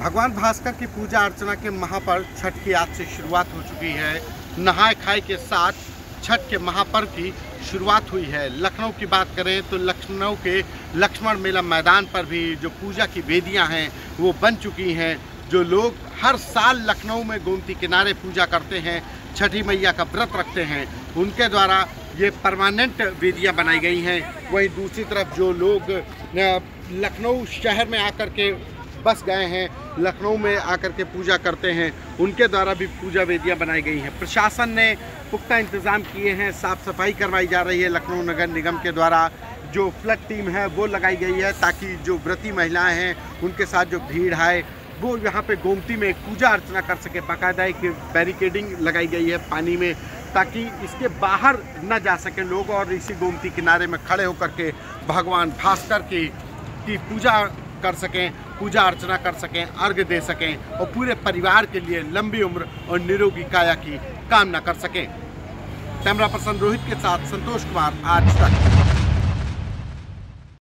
भगवान भास्कर की पूजा अर्चना के महापर्व छठ की आज से शुरुआत हो चुकी है। नहाए खाए के साथ छठ के महापर्व की शुरुआत हुई है। लखनऊ की बात करें तो लखनऊ के लक्ष्मण मेला मैदान पर भी जो पूजा की वेदियां हैं वो बन चुकी हैं। जो लोग हर साल लखनऊ में गोमती किनारे पूजा करते हैं, छठी मैया का व्रत रखते हैं, उनके द्वारा ये परमानेंट वेदियां बनाई गई हैं। वहीं दूसरी तरफ जो लोग लखनऊ शहर में आकर के बस गए हैं, लखनऊ में आकर के पूजा करते हैं, उनके द्वारा भी पूजा वेदियां बनाई गई हैं। प्रशासन ने पुख्ता इंतज़ाम किए हैं, साफ़ सफाई करवाई जा रही है। लखनऊ नगर निगम के द्वारा जो फ्लड टीम है वो लगाई गई है ताकि जो व्रती महिलाएँ हैं उनके साथ जो भीड़ आए वो यहाँ पे गोमती में पूजा अर्चना कर सके। बाकायदा एक बैरिकेडिंग लगाई गई है पानी में ताकि इसके बाहर न जा सके लोग और इसी गोमती किनारे में खड़े होकर के भगवान भास्कर की पूजा कर सकें, पूजा अर्चना कर सकें, अर्घ दे सकें और पूरे परिवार के लिए लंबी उम्र और निरोगी काया की कामना कर सकें। कैमरा पर्सन रोहित के साथ संतोष कुमार, आज तक।